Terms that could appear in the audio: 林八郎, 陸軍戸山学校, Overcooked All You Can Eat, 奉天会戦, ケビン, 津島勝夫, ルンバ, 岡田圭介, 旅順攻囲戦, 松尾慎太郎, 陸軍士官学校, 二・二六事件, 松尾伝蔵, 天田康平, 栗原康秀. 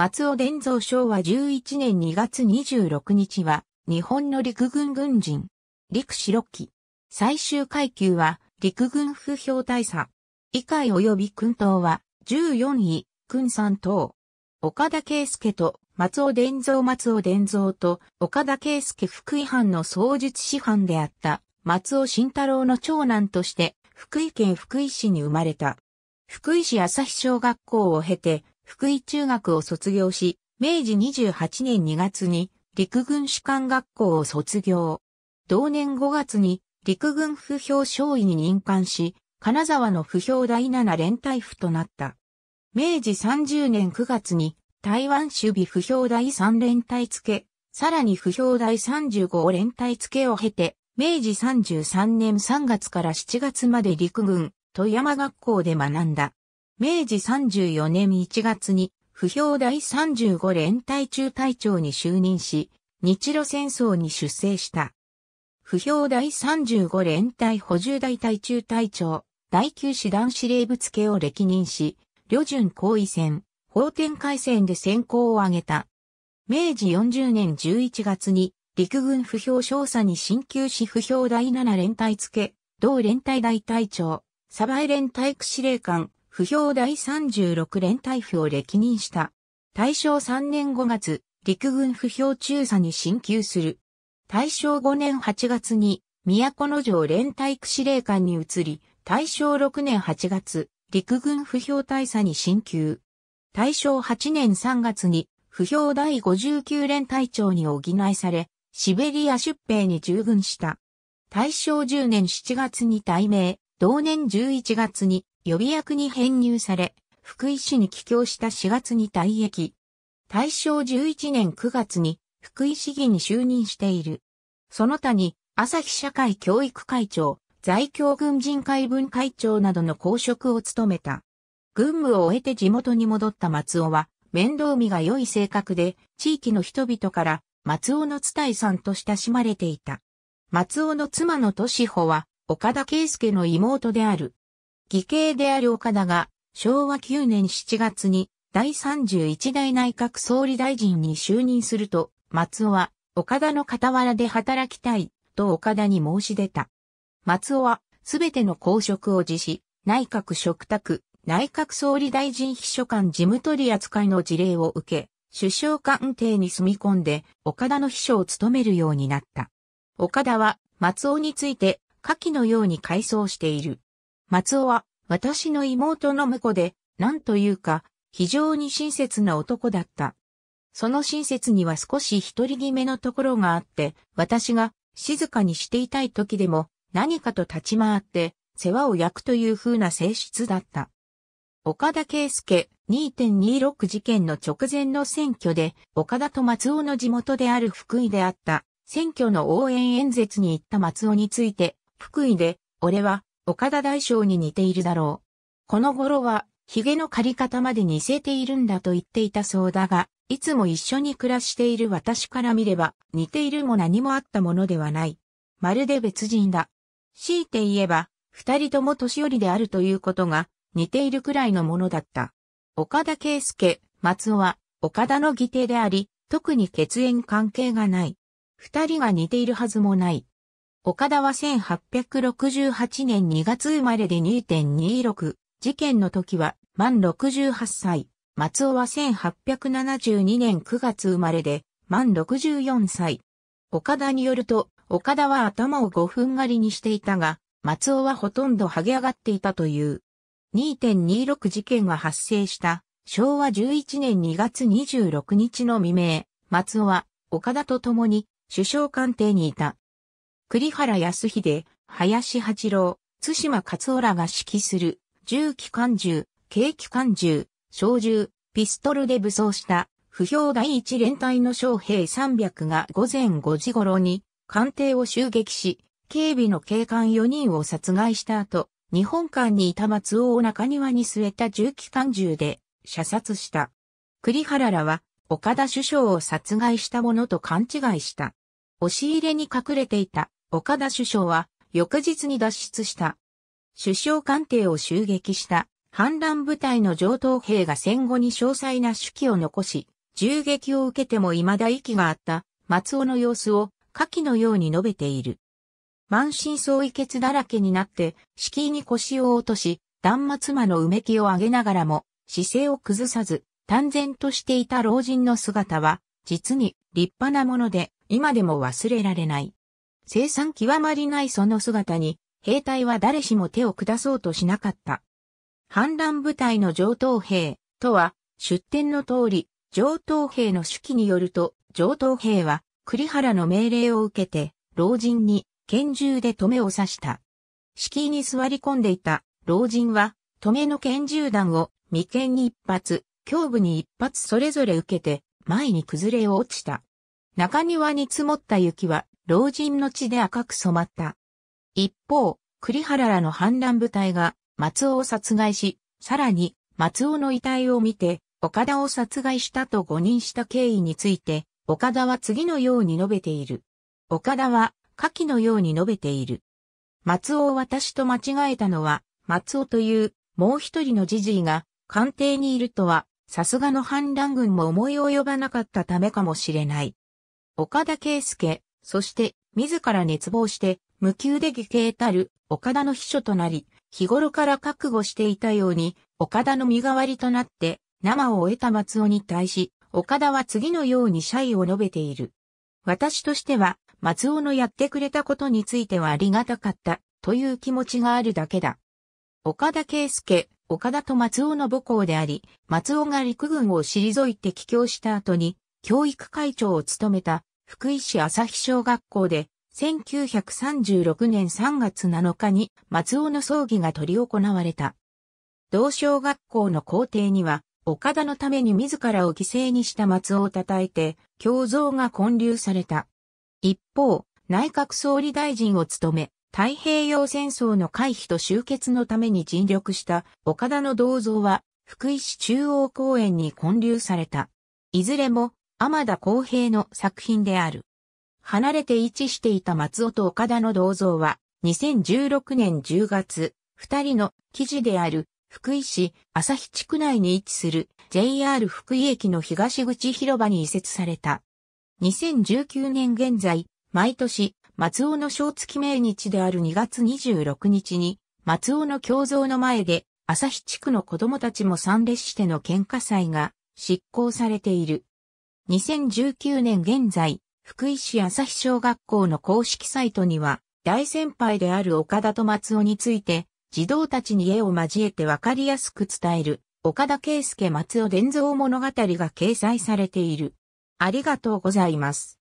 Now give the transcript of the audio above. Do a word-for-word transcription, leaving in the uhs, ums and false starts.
松尾伝蔵昭和じゅういちねんにがつにじゅうろくにちは、日本の陸軍軍人。陸士ろっき。最終階級は、陸軍歩兵大佐。以下及び勲等は、じゅうよんい、勲さん等。岡田圭介と、松尾伝蔵松尾伝蔵と、岡田圭介福井藩の槍術師範であった、松尾慎太郎の長男として、福井県福井市に生まれた。福井市朝日小学校を経て、福井中学を卒業し、めいじにじゅうはちねんにがつに陸軍士官学校を卒業。同年ごがつに陸軍歩兵少尉に任官し、金沢の歩兵だいなな連隊府となった。めいじさんじゅうねんくがつに台湾守備歩兵だいさん連隊付、さらに歩兵だいさんじゅうご連隊付を経て、めいじさんじゅうさんねんさんがつからしちがつまで陸軍富山学校で学んだ。めいじさんじゅうよねんいちがつに、歩兵だいさんじゅうご連隊中隊長に就任し、日露戦争に出征した。歩兵だいさんじゅうご連隊補充大隊中隊長、だいきゅう師団司令部付を歴任し、旅順紅夷戦、奉天会戦で戦功を挙げた。めいじよんじゅうねんじゅういちがつに、陸軍歩兵少佐に進級し歩兵だいなな連隊付、同連隊大隊長、鯖江連隊区司令官、歩兵だいさんじゅうろく連隊府を歴任した。たいしょうさんねんごがつ、陸軍歩兵中佐に進級する。たいしょうごねんはちがつに、都城連隊区司令官に移り、たいしょうろくねんはちがつ、陸軍歩兵大佐に進級。たいしょうはちねんさんがつに、歩兵だいごじゅうきゅう連隊長に補いされ、シベリア出兵に従軍した。たいしょうじゅうねんしちがつに退命、同年じゅういちがつに、予備役に編入され、福井市に帰郷したしがつに退役。たいしょうじゅういちねんくがつに福井市議に就任している。その他に、朝日社会教育会長、在京軍人会分会長などの公職を務めた。軍務を終えて地元に戻った松尾は、面倒見が良い性格で、地域の人々から松尾のつたいさんと親しまれていた。松尾の妻の俊穂は、岡田圭介の妹である。義兄である岡田がしょうわきゅうねんしちがつにだいさんじゅういちだい内閣総理大臣に就任すると、松尾は岡田の傍らで働きたいと岡田に申し出た。松尾はすべての公職を辞し、内閣嘱託、内閣総理大臣秘書官事務取扱いの辞令を受け、首相官邸に住み込んで岡田の秘書を務めるようになった。岡田は松尾について下記のように回想している。松尾は、私の妹の婿で、なんというか、非常に親切な男だった。その親切には少し独り気めのところがあって、私が静かにしていたい時でも、何かと立ち回って、世話を焼くという風な性質だった。岡田圭介 にてんにろく 事件の直前の選挙で、岡田と松尾の地元である福井であった、選挙の応援演説に行った松尾について、福井で、俺は、岡田大将に似ているだろう。この頃は、髭の刈り方まで似せているんだと言っていたそうだが、いつも一緒に暮らしている私から見れば、似ているも何もあったものではない。まるで別人だ。強いて言えば、二人とも年寄りであるということが、似ているくらいのものだった。岡田圭介、松尾は、岡田の義弟であり、特に血縁関係がない。二人が似ているはずもない。岡田はせんはっぴゃくろくじゅうはちねんにがつ生まれで にてんにろく 事件の時は満ろくじゅうはっさい、松尾はせんはっぴゃくななじゅうにねんくがつ生まれで満ろくじゅうよんさい。岡田によると、岡田は頭をごふん刈りにしていたが、松尾はほとんど剥げ上がっていたという。にてんにろく 事件が発生したしょうわじゅういちねんにがつにじゅうろくにちの未明、松尾は岡田と共に首相官邸にいた。栗原康秀、林八郎、津島勝夫らが指揮する、重機関銃、軽機関銃、小銃、ピストルで武装した、歩兵だいいち連隊の将兵さんびゃくがごぜんごじ頃に、官邸を襲撃し、警備の警官よにんを殺害した後、日本館にいた松尾を中庭に据えた重機関銃で、射殺した。栗原らは、岡田首相を殺害したものと勘違いした。押し入れに隠れていた。岡田首相は翌日に脱出した。首相官邸を襲撃した反乱部隊の上等兵が戦後に詳細な手記を残し、銃撃を受けても未だ息があった松尾の様子を下記のように述べている。満身創痍血だらけになって敷居に腰を落とし、断末魔のうめきを上げながらも姿勢を崩さず淡然としていた老人の姿は実に立派なもので今でも忘れられない。凄惨極まりないその姿に兵隊は誰しも手を下そうとしなかった。反乱部隊の上等兵とは出典の通り上等兵の手記によると上等兵は栗原の命令を受けて老人に拳銃で留めを刺した。敷居に座り込んでいた老人は留めの拳銃弾を眉間に一発、胸部に一発それぞれ受けて前に崩れ落ちた。中庭に積もった雪は老人の血で赤く染まった。一方、栗原らの反乱部隊が松尾を殺害し、さらに松尾の遺体を見て岡田を殺害したと誤認した経緯について、岡田は次のように述べている。岡田は下記のように述べている。松尾を私と間違えたのは、松尾というもう一人のジジイが官邸にいるとは、さすがの反乱軍も思い及ばなかったためかもしれない。岡田圭介、そして自ら熱望して無給で義兄たる岡田の秘書となり、日頃から覚悟していたように岡田の身代わりとなって生を終えた松尾に対し、岡田は次のように謝意を述べている。私としては松尾のやってくれたことについてはありがたかったという気持ちがあるだけだ。岡田圭介、岡田と松尾の母校であり、松尾が陸軍を退いて帰郷した後に教育会長を務めた福井市朝日小学校でせんきゅうひゃくさんじゅうろくねんさんがつなのかに松尾の葬儀が執り行われた。同小学校の校庭には岡田のために自らを犠牲にした松尾を称えて、胸像が建立された。一方、内閣総理大臣を務め、太平洋戦争の回避と終結のために尽力した岡田の銅像は、福井市中央公園に建立された。いずれも、天田康平の作品である。離れて位置していた松尾と岡田の銅像は、にせんじゅうろくねんじゅうがつ、二人の記事である、福井市朝日地区内に位置する ジェイアール 福井駅の東口広場に移設された。にせんじゅうきゅうねん現在、毎年、松尾の正月命日であるにがつにじゅうろくにちに、松尾の胸像の前で、朝日地区の子供たちも参列しての献花祭が執行されている。にせんじゅうきゅうねん現在、福井市朝日小学校の公式サイトには、大先輩である岡田と松尾について、児童たちに絵を交えてわかりやすく伝える、岡田圭介松尾伝蔵物語が掲載されている。ありがとうございます。